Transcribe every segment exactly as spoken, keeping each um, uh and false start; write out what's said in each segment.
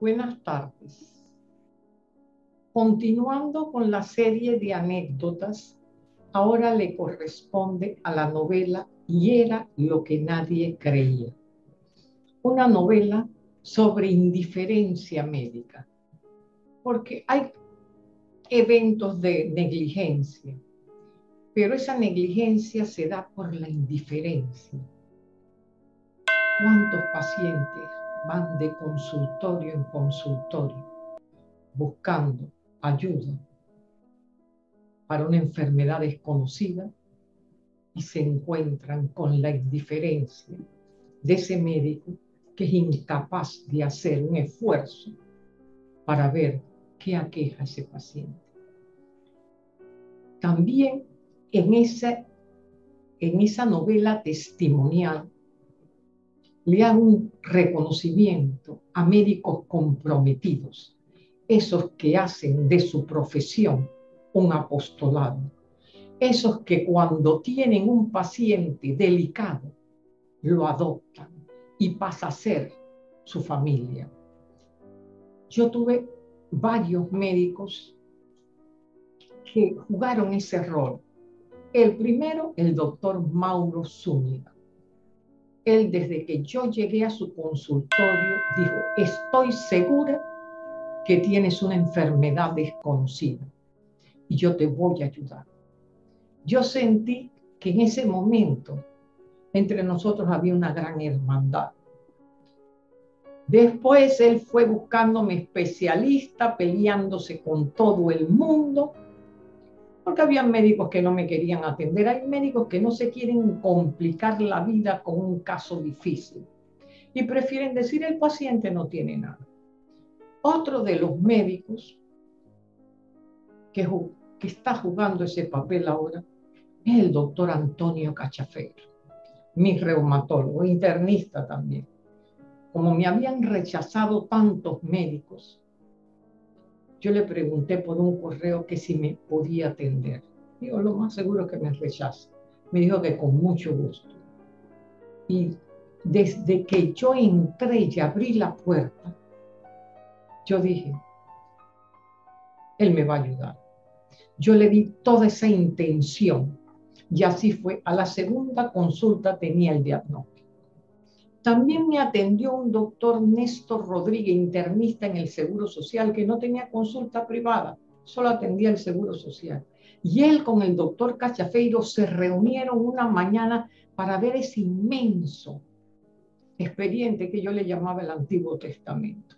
Buenas tardes. Continuando con la serie de anécdotas, ahora le corresponde a la novela Y era lo que nadie creía. Una novela sobre indiferencia médica, porque hay eventos de negligencia, pero esa negligencia se da por la indiferencia. ¿Cuántos pacientes van de consultorio en consultorio buscando ayuda para una enfermedad desconocida y se encuentran con la indiferencia de ese médico que es incapaz de hacer un esfuerzo para ver qué aqueja a ese paciente? También en esa, en esa novela testimonial le hago un reconocimiento a médicos comprometidos, esos que hacen de su profesión un apostolado, esos que cuando tienen un paciente delicado lo adoptan y pasa a ser su familia. Yo tuve varios médicos que jugaron ese rol. El primero, el doctor Mauro Zúñiga. Él, desde que yo llegué a su consultorio, dijo: estoy segura que tienes una enfermedad desconocida y yo te voy a ayudar. Yo sentí que en ese momento entre nosotros había una gran hermandad. Después él fue buscándome especialista, peleándose con todo el mundo, porque había médicos que no me querían atender. Hay médicos que no se quieren complicar la vida con un caso difícil y prefieren decir: el paciente no tiene nada. Otro de los médicos que, que está jugando ese papel ahora es el doctor Antonio Cachafeiro, mi reumatólogo, internista también. Como me habían rechazado tantos médicos, yo le pregunté por un correo que si me podía atender. Digo, lo más seguro es que me rechaza. Me dijo que con mucho gusto. Y desde que yo entré y abrí la puerta, yo dije, él me va a ayudar. Yo le di toda esa intención. Y así fue. A la segunda consulta tenía el diagnóstico. También me atendió un doctor Néstor Rodríguez, internista en el Seguro Social, que no tenía consulta privada, solo atendía el Seguro Social. Y él con el doctor Cachafeiro se reunieron una mañana para ver ese inmenso expediente que yo le llamaba el Antiguo Testamento.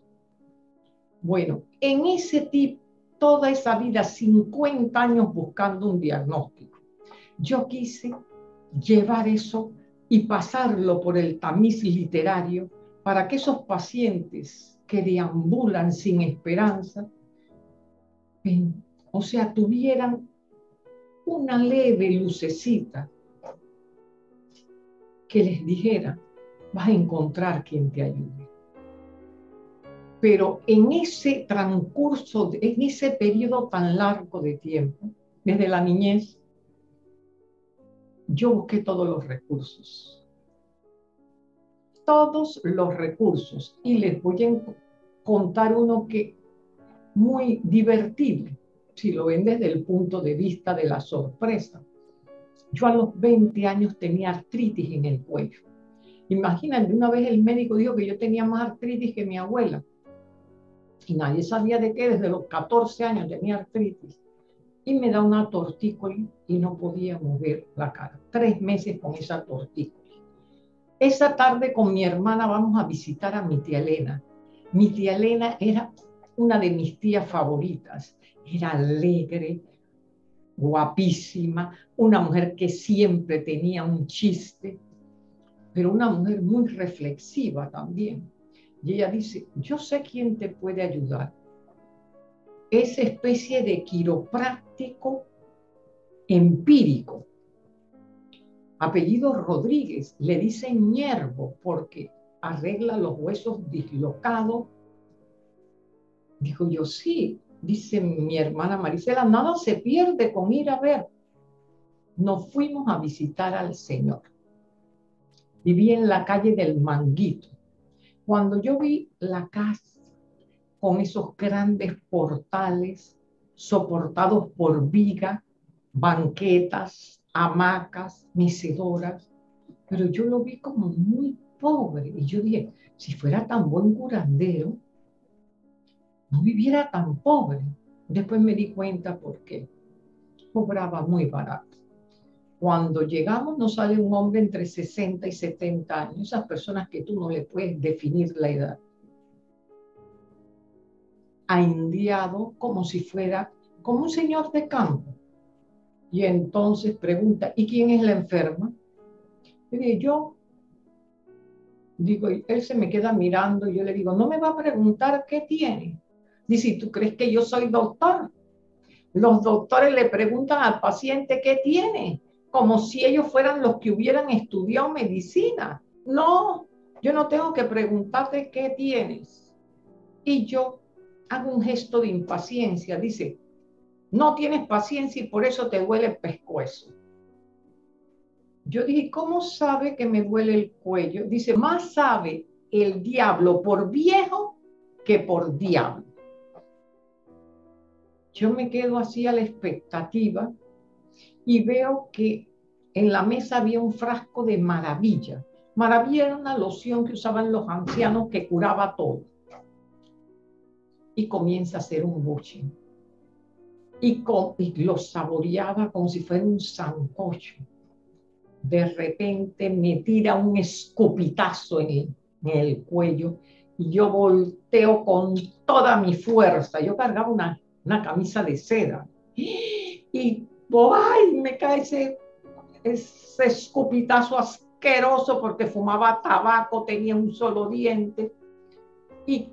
Bueno, en ese tipo, toda esa vida, cincuenta años buscando un diagnóstico, yo quise llevar eso y pasarlo por el tamiz literario para que esos pacientes que deambulan sin esperanza, o sea, tuvieran una leve lucecita que les dijera: vas a encontrar quien te ayude. Pero en ese transcurso, en ese periodo tan largo de tiempo, desde la niñez, yo busqué todos los recursos, todos los recursos, y les voy a contar uno que muy divertido, si lo ven desde el punto de vista de la sorpresa. Yo a los veinte años tenía artritis en el cuello. Imagínate, una vez el médico dijo que yo tenía más artritis que mi abuela, y nadie sabía de qué. Desde los catorce años tenía artritis. Y me da una tortícolis y no podía mover la cara. Tres meses con esa tortícolis. Esa tarde con mi hermana vamos a visitar a mi tía Elena. Mi tía Elena era una de mis tías favoritas. Era alegre, guapísima, una mujer que siempre tenía un chiste, pero una mujer muy reflexiva también. Y ella dice: yo sé quién te puede ayudar. Esa especie de quiropráctico empírico, apellido Rodríguez, le dicen Hierbo porque arregla los huesos dislocados. Dijo yo, sí. Dice mi hermana Maricela, nada se pierde con ir a ver. Nos fuimos a visitar al señor. Viví en la calle del Manguito. Cuando yo vi la casa, con esos grandes portales soportados por vigas, banquetas, hamacas, mecedoras, pero yo lo vi como muy pobre. Y yo dije, si fuera tan buen curandero, no viviera tan pobre. Después me di cuenta por qué. Cobraba muy barato. Cuando llegamos nos sale un hombre entre sesenta y setenta años, esas personas que tú no le puedes definir la edad. Ahindiado como si fuera, como un señor de campo. Y entonces pregunta, ¿y quién es la enferma? Le digo, yo. Digo, y él se me queda mirando y yo le digo, no me va a preguntar qué tiene. Dice, ¿tú crees que yo soy doctor? Los doctores le preguntan al paciente qué tiene, como si ellos fueran los que hubieran estudiado medicina. No, yo no tengo que preguntarte qué tienes. Y yo hago un gesto de impaciencia, dice, no tienes paciencia y por eso te duele el pescuezo. Yo dije, ¿cómo sabe que me duele el cuello? Dice, más sabe el diablo por viejo que por diablo. Yo me quedo así a la expectativa y veo que en la mesa había un frasco de maravilla. Maravilla era una loción que usaban los ancianos que curaba todo. Y comienza a hacer un buche. Y, con, y lo saboreaba como si fuera un sancocho. De repente me tira un escopitazo en el, en el cuello y yo volteo con toda mi fuerza. Yo cargaba una, una camisa de seda y oh, ay, me cae ese, ese escopitazo asqueroso porque fumaba tabaco, tenía un solo diente y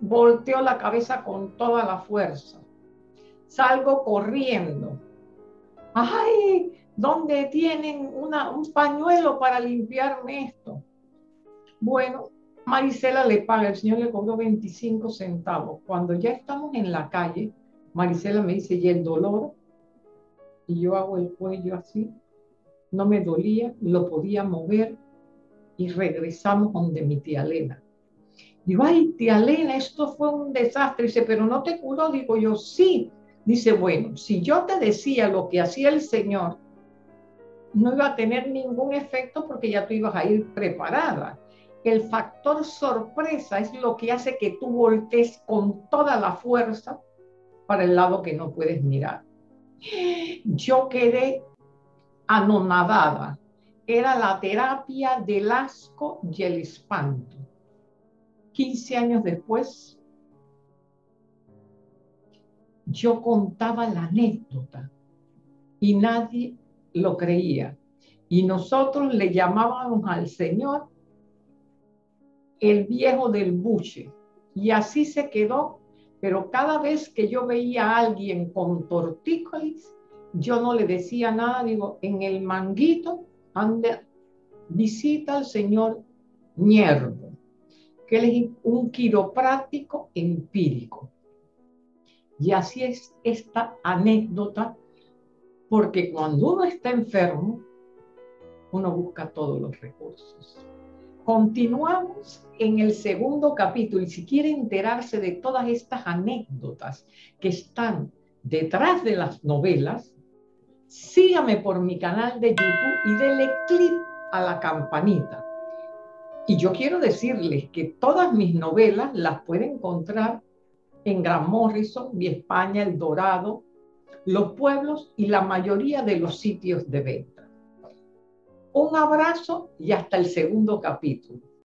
volteo la cabeza con toda la fuerza. Salgo corriendo. ¡Ay! ¿Dónde tienen una, un pañuelo para limpiarme esto? Bueno, Maricela le paga, el señor le cobró veinticinco centavos. Cuando ya estamos en la calle, Maricela me dice, ¿y el dolor? Y yo hago el cuello así, no me dolía, lo podía mover y regresamos donde mi tía Elena. Digo, ay, tía Elena, esto fue un desastre. Dice, pero no te curó. Digo yo, sí. Dice, bueno, si yo te decía lo que hacía el señor, no iba a tener ningún efecto porque ya tú ibas a ir preparada. El factor sorpresa es lo que hace que tú voltees con toda la fuerza para el lado que no puedes mirar. Yo quedé anonadada. Era la terapia del asco y el espanto. quince años después, yo contaba la anécdota y nadie lo creía. Y nosotros le llamábamos al señor el viejo del buche. Y así se quedó. Pero cada vez que yo veía a alguien con tortícolis, yo no le decía nada. Digo, en el manguito, anda, visita al señor Ñerdo, que él es un quiropráctico empírico. Y así es esta anécdota, porque cuando uno está enfermo, uno busca todos los recursos. Continuamos en el segundo capítulo, y si quiere enterarse de todas estas anécdotas que están detrás de las novelas, sígame por mi canal de YouTube y dele clic a la campanita. Y yo quiero decirles que todas mis novelas las puede encontrar en Gran Morrison, Vía España, El Dorado, Los Pueblos y la mayoría de los sitios de venta. Un abrazo y hasta el segundo capítulo.